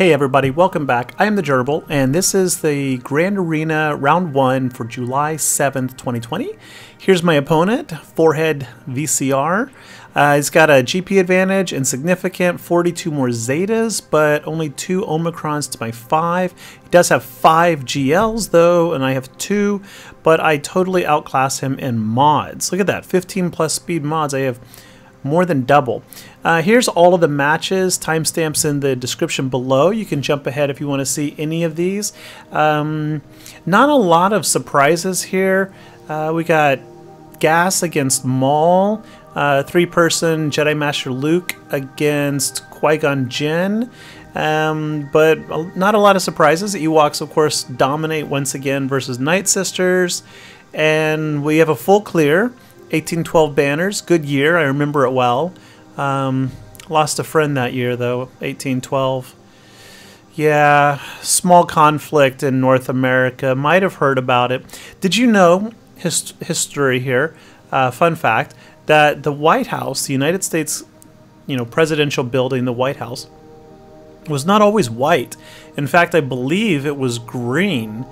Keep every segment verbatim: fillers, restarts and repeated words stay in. Hey everybody, welcome back. I am the Gerbil, and this is the Grand Arena Round one for July seventh, twenty twenty. Here's my opponent, Forehead V C R. Uh, he's got a G P advantage and significant forty-two more Zetas, but only two Omicrons to my five. He does have five G Ls though, and I have two, but I totally outclass him in mods. Look at that, fifteen plus speed mods. I have more than double. Uh, here's all of the matches, timestamps in the description below. You can jump ahead if you want to see any of these. Um, not a lot of surprises here. Uh, we got Gas against Maul, uh, three-person Jedi Master Luke against Qui-Gon Jinn, um, but not a lot of surprises. Ewoks, of course, dominate once again versus Nightsisters, and we have a full clear. eighteen twelve banners, good year, I remember it well. Um, lost a friend that year though, eighteen twelve. Yeah, small conflict in North America, might have heard about it. Did you know, his history here, uh, fun fact, that the White House, the United States you know, presidential building, the White House, was not always white. In fact, I believe it was green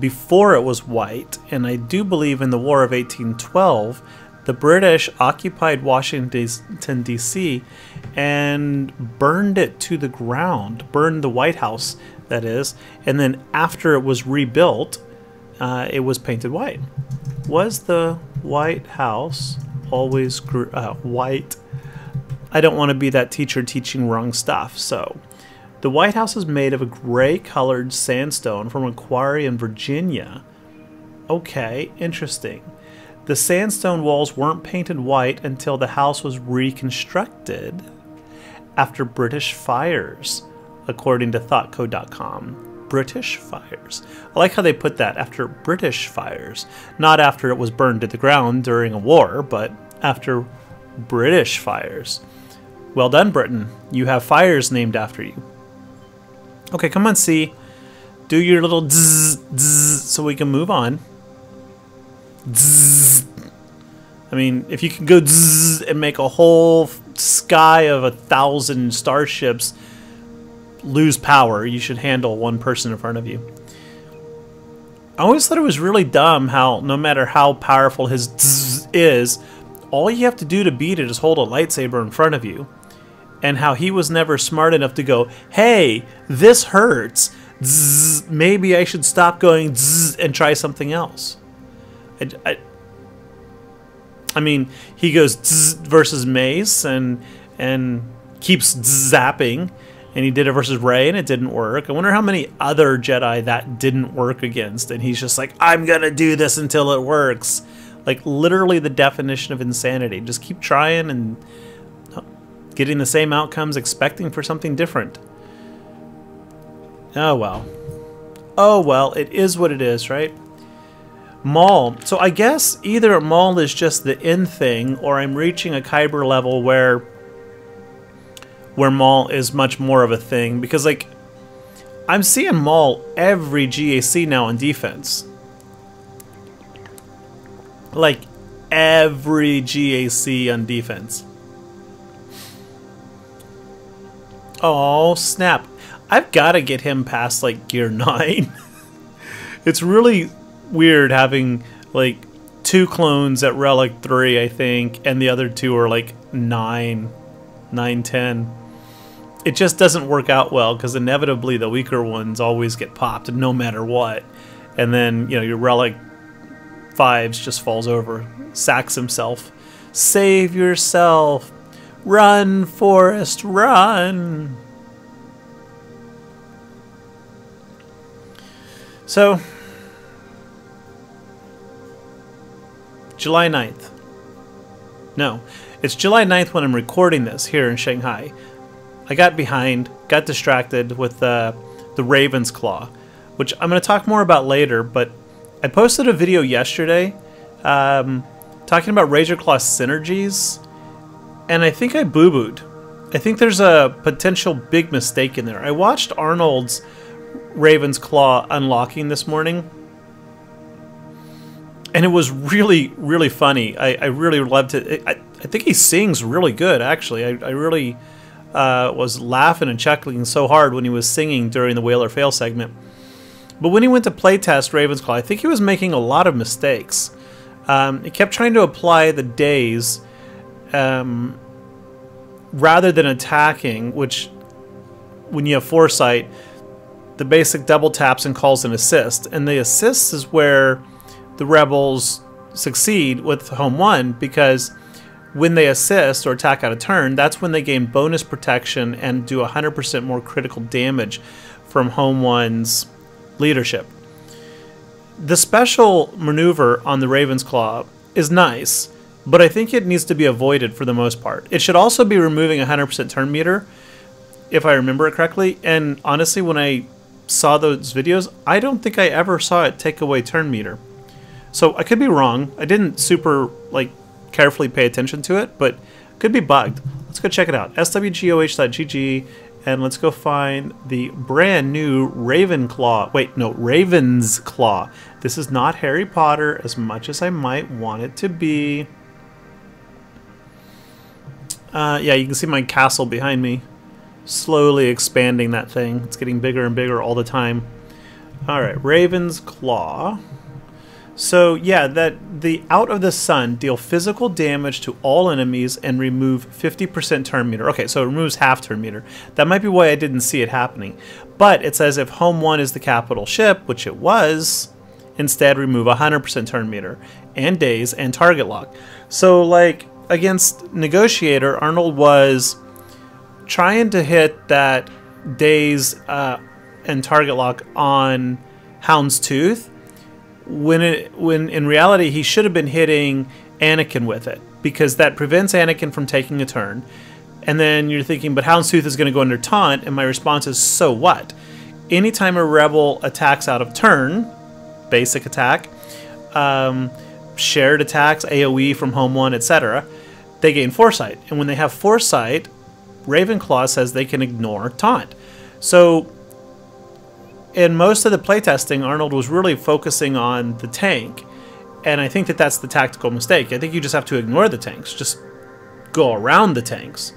before it was white, and I do believe in the War of eighteen twelve, the British occupied Washington, D C and burned it to the ground, burned the White House, that is, and then after it was rebuilt, uh, it was painted white. Was the White House always gr uh, white? I don't want to be that teacher teaching wrong stuff, so... The White House is made of a gray-colored sandstone from a quarry in Virginia. Okay, interesting. The sandstone walls weren't painted white until the house was reconstructed after British fires, according to ThoughtCo dot com. British fires. I like how they put that, after British fires. Not after it was burned to the ground during a war, but after British fires. Well done, Britain. You have fires named after you. Okay, come on, C. Do your little dzz, dzz, so we can move on. Dzz. I mean, if you can go dzz and make a whole sky of a thousand starships lose power, you should handle one person in front of you. I always thought it was really dumb how, no matter how powerful his dzz is, all you have to do to beat it is hold a lightsaber in front of you. And how he was never smart enough to go, hey, this hurts. Zzz, maybe I should stop going zzz and try something else. I, I, I mean, he goes zzz versus Mace and and keeps zapping. And he did it versus Rey and it didn't work. I wonder how many other Jedi that didn't work against. And he's just like, I'm going to do this until it works. Like literally the definition of insanity. Just keep trying and... getting the same outcomes, expecting for something different. Oh well. Oh well, it is what it is, right? Maul. So I guess either Maul is just the end thing, or I'm reaching a Kyber level where where Maul is much more of a thing. Because, like, I'm seeing Maul every G A C now in defense. Like, every G A C on defense. Oh snap, I've got to get him past like gear nine. It's really weird having like two clones at relic three, I think, and the other two are like nine, nine, ten. It just doesn't work out well because inevitably the weaker ones always get popped no matter what. And then, you know, your relic fives just falls over, sacks himself. Save yourself. Run, Forrest, run! So, July ninth. No, it's July ninth when I'm recording this here in Shanghai. I got behind, got distracted with uh, the Raven's Claw, which I'm going to talk more about later, but I posted a video yesterday um, talking about Razor Claw synergies. And I think I boo-booed. I think there's a potential big mistake in there. I watched Arnold's Raven's Claw unlocking this morning. And it was really, really funny. I, I really loved it. I, I think he sings really good, actually. I, I really uh, was laughing and chuckling so hard when he was singing during the Whale or Fail segment. But when he went to playtest Raven's Claw, I think he was making a lot of mistakes. Um, he kept trying to apply the days um, rather than attacking, which, when you have foresight, the basic double taps and calls an assist. And the assist is where the rebels succeed with Home One, because when they assist or attack out of turn, that's when they gain bonus protection and do one hundred percent more critical damage from Home One's leadership. The special maneuver on the Raven's Claw is nice, but I think it needs to be avoided for the most part. It should also be removing one hundred percent turn meter, if I remember it correctly. And honestly, when I saw those videos, I don't think I ever saw it take away turn meter. So I could be wrong. I didn't super, like, carefully pay attention to it, but could be bugged. Let's go check it out. S W G O H dot G G, and let's go find the brand new Raven Claw. Wait, no, Raven's Claw. This is not Harry Potter as much as I might want it to be. Uh, yeah, you can see my castle behind me. Slowly expanding that thing. It's getting bigger and bigger all the time. All right, Raven's Claw. So yeah, that the Out of the Sun, deal physical damage to all enemies and remove fifty percent turn meter. Okay, so it removes half turn meter. That might be why I didn't see it happening. But it says if Home One is the capital ship, which it was, instead remove one hundred percent turn meter and days and target lock. So like against Negotiator, Arnold was trying to hit that days uh, and target lock on Hound's Tooth, when it, when in reality he should have been hitting Anakin with it, because that prevents Anakin from taking a turn. And then you're thinking, but Hound's Tooth is going to go under taunt, and my response is, so what? Anytime a rebel attacks out of turn, basic attack, um, shared attacks, A O E from Home One, et cetera, they gain foresight. And when they have foresight, Raven Claw says they can ignore taunt. So in most of the playtesting, Arnold was really focusing on the tank, and I think that that's the tactical mistake. I think you just have to ignore the tanks, just go around the tanks.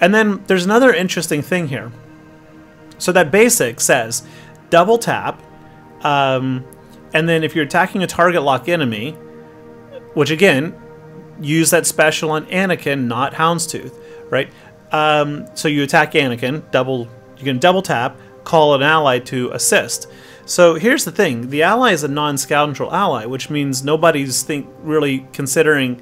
And then there's another interesting thing here. So that basic says double tap, um, and then if you're attacking a target lock enemy, which again, use that special on Anakin, not Houndstooth, right? Um, so you attack Anakin, double, you can double tap, call an ally to assist. So here's the thing, the ally is a non-scoundrel ally, which means nobody's think really considering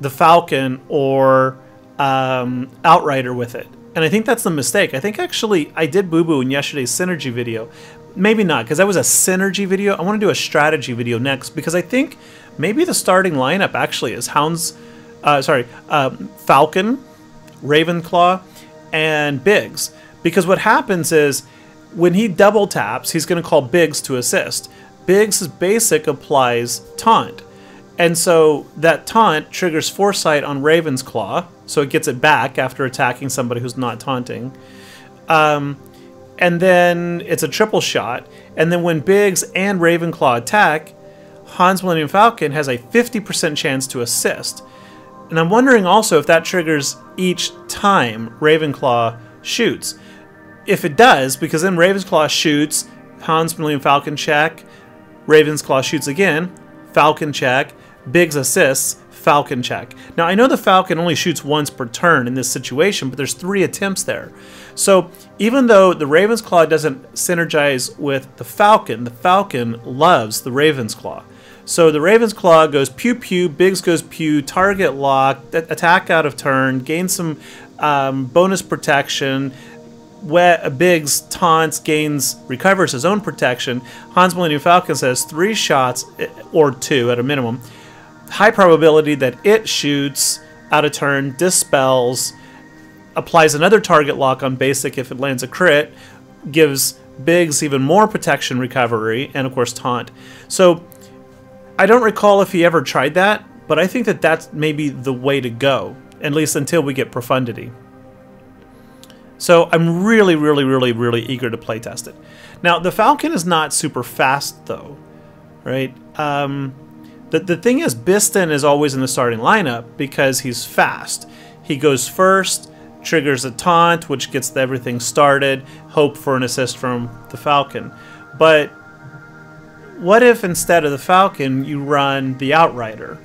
the Falcon or um, Outrider with it. And I think that's the mistake. I think actually I did boo-boo in yesterday's synergy video. Maybe not, because that was a synergy video. I want to do a strategy video next, because I think maybe the starting lineup actually is Hounds, uh, sorry, um, Falcon, Ravenclaw, and Biggs. Because what happens is, when he double taps, he's going to call Biggs to assist. Biggs' basic applies taunt. And so that taunt triggers foresight on Raven's Claw, so it gets it back after attacking somebody who's not taunting. Um, and then it's a triple shot. And then when Biggs and Ravenclaw attack, Han's Millennium Falcon has a fifty percent chance to assist. And I'm wondering also if that triggers each time Ravenclaw shoots. If it does, because then Raven's Claw shoots, Han's Millennium Falcon check, Raven's Claw shoots again, Falcon check, Biggs assists, Falcon check. Now I know the Falcon only shoots once per turn in this situation, but there's three attempts there. So even though the Raven's Claw doesn't synergize with the Falcon, the Falcon loves the Raven's Claw. So the Raven's Claw goes pew pew, Biggs goes pew, target lock, attack out of turn, gain some um, bonus protection, where Biggs taunts, gains, recovers his own protection. Han's Millennium Falcon says three shots, or two at a minimum. High probability that it shoots out of turn, dispels, applies another target lock on basic if it lands a crit, gives Biggs even more protection recovery, and of course taunt. So I don't recall if he ever tried that, but I think that that's maybe the way to go, at least until we get profundity. So I'm really, really, really, really eager to playtest it. Now, the Falcon is not super fast, though, right? Um, the, the thing is, Biston is always in the starting lineup because he's fast. He goes first, triggers a taunt, which gets everything started, hope for an assist from the Falcon. But what if instead of the Falcon, you run the Outrider?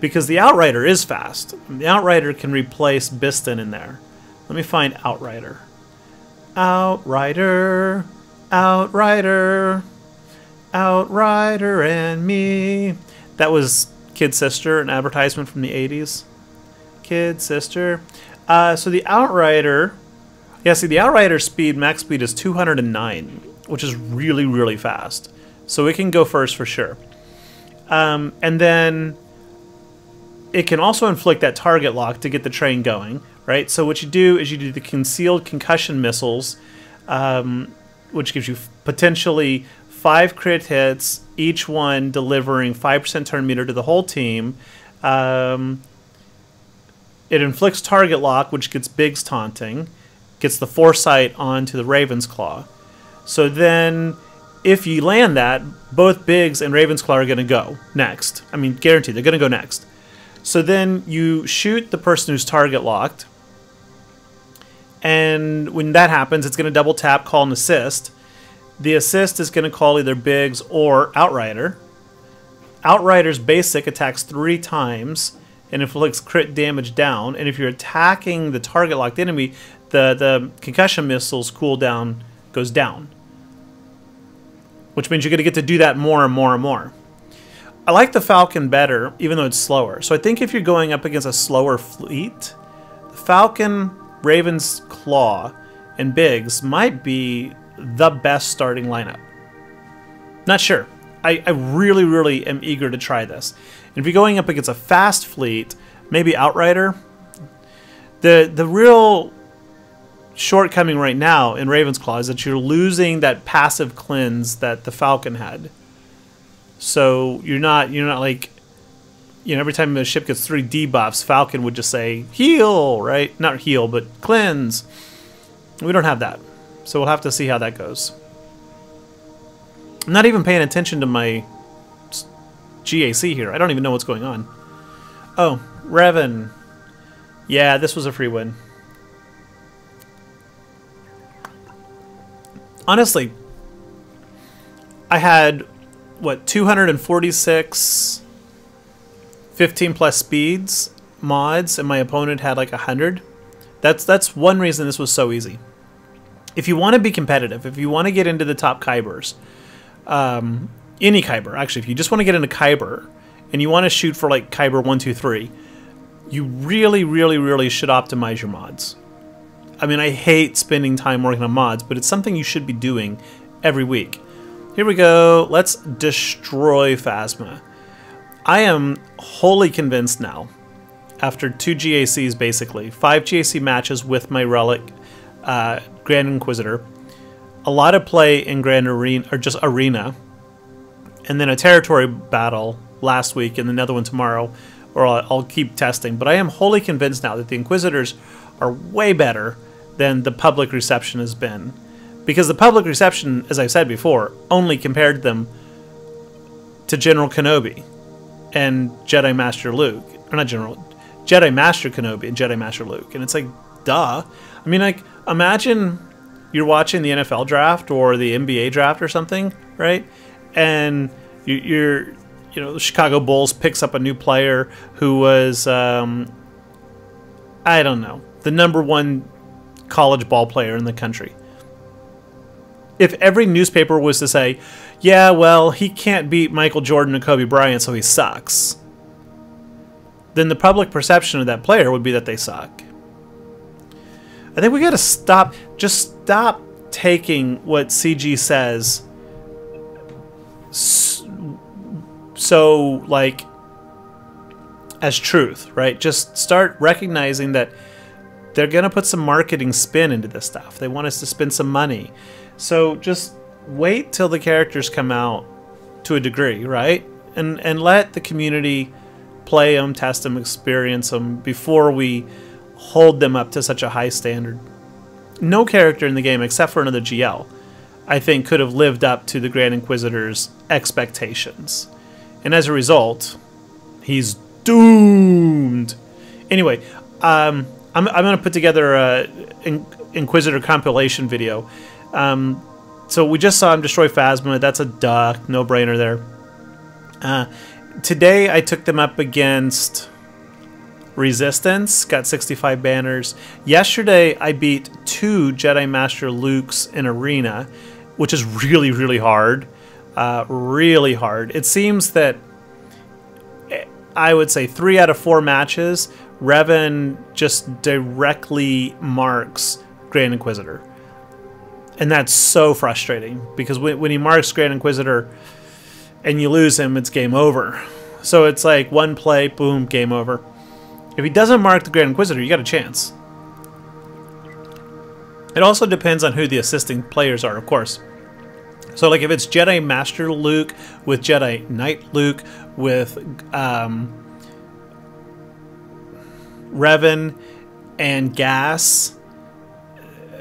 Because the Outrider is fast. The Outrider can replace Biston in there. Let me find Outrider. Outrider, Outrider, Outrider and me. That was Kid Sister, an advertisement from the eighties. Kid Sister. Uh, so the Outrider, yeah, see the Outrider speed, max speed is two hundred nine, which is really, really fast. So it can go first for sure. Um, and then it can also inflict that target lock to get the train going, right? So what you do is you do the concealed concussion missiles, um, which gives you potentially five crit hits, each one delivering five percent turn meter to the whole team. Um, it inflicts target lock, which gets Biggs taunting, gets the foresight onto the Raven's Claw. So then if you land that, both Biggs and Raven's Claw are going to go next. I mean, guaranteed, they're going to go next. So then you shoot the person who's target locked. And when that happens, it's going to double tap, call an assist. The assist is going to call either Biggs or Outrider. Outrider's basic attacks three times and inflicts crit damage down. And if you're attacking the target locked enemy, the, the concussion missile's cooldown goes down, which means you're going to get to do that more and more and more. I like the Falcon better, even though it's slower. So I think if you're going up against a slower fleet, the Falcon, Raven's Claw, and Biggs might be the best starting lineup. Not sure. I, I really, really am eager to try this. And if you're going up against a fast fleet, maybe Outrider. The, the real shortcoming right now in Raven's Claw is that you're losing that passive cleanse that the Falcon had. So you're not you're not like, you know, every time the ship gets three debuffs, Falcon would just say heal, right? Not heal, but cleanse. We don't have that, so we'll have to see how that goes. I'm not even paying attention to my G A C here. I don't even know what's going on. Oh, Revan. Yeah, this was a free win. Honestly, I had, what, two hundred forty-six fifteen plus speeds mods, and my opponent had like one hundred. That's, that's one reason this was so easy. If you want to be competitive, if you want to get into the top Kybers, um, any Kyber, actually, if you just want to get into Kyber, and you want to shoot for like Kyber one two three, you really, really, really should optimize your mods. I mean, I hate spending time working on mods, but it's something you should be doing every week. Here we go. Let's destroy Phasma. I am wholly convinced now, after two G A Cs basically, five G A C matches with my Relic, uh, Grand Inquisitor, a lot of play in Grand Arena, or just Arena, and then a territory battle last week and another one tomorrow, or I'll, I'll keep testing. But I am wholly convinced now that the Inquisitors are way better than the public reception has been. Because the public reception, as I've said before, only compared them to General Kenobi and Jedi Master Luke. Or not General, Jedi Master Kenobi and Jedi Master Luke. And it's like, duh. I mean, like, imagine you're watching the N F L draft or the N B A draft or something, right? And you're, you know, the Chicago Bulls picks up a new player who was, um, I don't know, the number one college ball player in the country. If every newspaper was to say, yeah, well, he can't beat Michael Jordan and Kobe Bryant, so he sucks, then the public perception of that player would be that they suck. I think we got to stop, just stop taking what C G says so, like, as truth, right? Just start recognizing that they're going to put some marketing spin into this stuff. They want us to spend some money. So just wait till the characters come out to a degree, right? And and let the community play them, test them, experience them before we hold them up to such a high standard. No character in the game, except for another G L, I think could have lived up to the Grand Inquisitor's expectations. And as a result, he's doomed. Anyway, um, I'm, I'm going to put together a in, Inquisitor compilation video. Um, so we just saw him destroy Phasma. That's a duh, no-brainer there. Uh, today I took them up against Resistance, got sixty-five banners. Yesterday I beat two Jedi Master Lukes in Arena, which is really, really hard. Uh, really hard. It seems that I would say three out of four matches, Revan just directly marks Grand Inquisitor. And that's so frustrating, because when, when he marks Grand Inquisitor and you lose him, it's game over. So it's like one play, boom, game over. If he doesn't mark the Grand Inquisitor, you got a chance. It also depends on who the assisting players are, of course. So like if it's Jedi Master Luke with Jedi Knight Luke with um, Revan and Gas,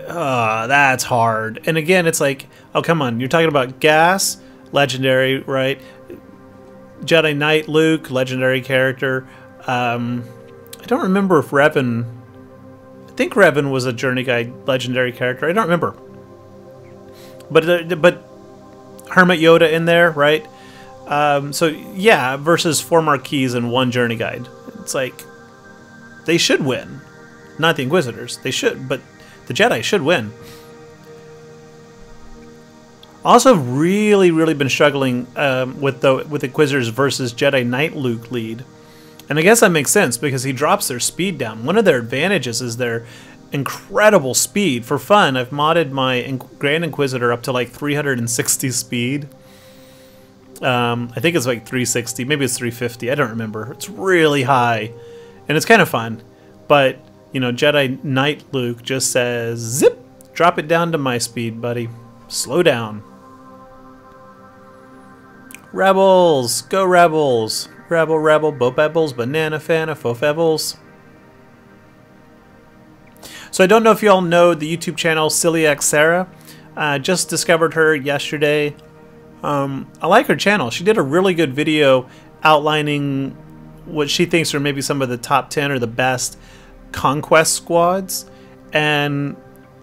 uh, that's hard. And again, it's like, oh, come on. You're talking about Gas, legendary, right? Jedi Knight Luke, legendary character. Um, I don't remember if Revan... I think Revan was a Journey Guide legendary character. I don't remember. But, but Hermit Yoda in there, right? Um, so, yeah, versus four Marquis and one Journey Guide. It's like, they should win. Not the Inquisitors. They should, but the Jedi should win. Also, really, really been struggling um, with the with Inquisitors versus Jedi Knight Luke lead. And I guess that makes sense, because he drops their speed down. One of their advantages is their incredible speed. For fun, I've modded my Grand Inquisitor up to like three hundred sixty speed. Um, I think it's like three sixty, maybe it's three fifty, I don't remember. It's really high, and it's kind of fun. But, you know, Jedi Knight Luke just says, zip! Drop it down to my speed, buddy. Slow down. Rebels! Go Rebels! Rebel, rebel, bo pebbles, banana fana, fo pebbles. So I don't know if you all know the YouTube channel Celiac Sarah. Uh, just discovered her yesterday. Um, I like her channel. She did a really good video outlining what she thinks are maybe some of the top ten or the best conquest squads. And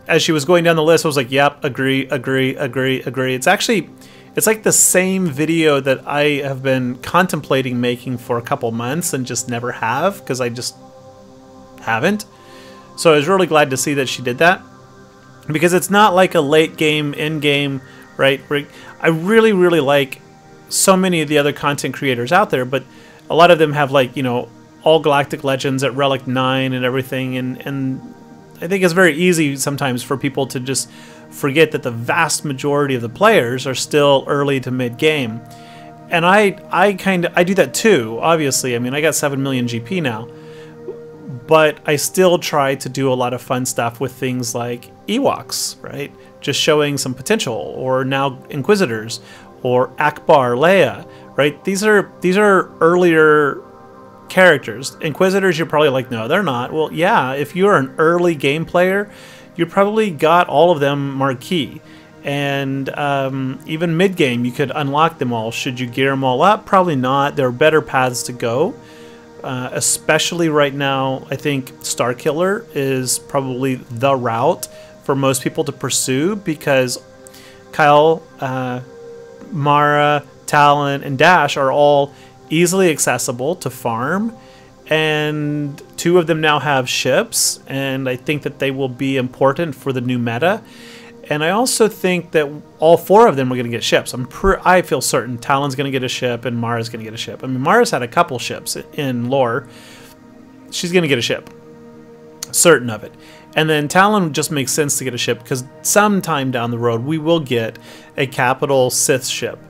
as she was going down the list, I was like, yep, agree, agree, agree, agree. It's actually... It's like the same video that I have been contemplating making for a couple months and just never have, because I just haven't. So I was really glad to see that she did that, because it's not like a late game, end game, right? I really, really like so many of the other content creators out there, but a lot of them have like, you know, all Galactic Legends at Relic nine and everything. And, and I think it's very easy sometimes for people to just... forget that the vast majority of the players are still early to mid game, and I I kind of I do that too. Obviously, I mean I got seven million G P now, but I still try to do a lot of fun stuff with things like Ewoks, right? Just showing some potential, or now Inquisitors, or Akbar, Leia, right? These are these are earlier characters. Inquisitors, you're probably like, no, they're not. Well, yeah, if you're an early game player, you probably got all of them marquee, and um, even mid-game you could unlock them all. Should you gear them all up? Probably not. There are better paths to go, uh, especially right now. I think Starkiller is probably the route for most people to pursue, because Kyle, uh, Mara, Talon, and Dash are all easily accessible to farm. And two of them now have ships, and I think that they will be important for the new meta. And I also think that all four of them are going to get ships. I'm pr I feel certain Talon's going to get a ship, and Mara's going to get a ship. I mean, Mara's had a couple ships in lore. She's going to get a ship. Certain of it. And then Talon just makes sense to get a ship, because sometime down the road we will get a capital Sith ship.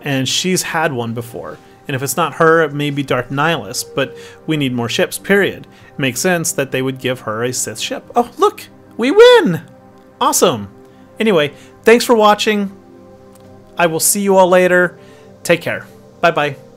And she's had one before. And if it's not her, it may be Darth Nihilus, but we need more ships, period. It makes sense that they would give her a Sith ship. Oh, look! We win! Awesome! Anyway, thanks for watching. I will see you all later. Take care. Bye-bye.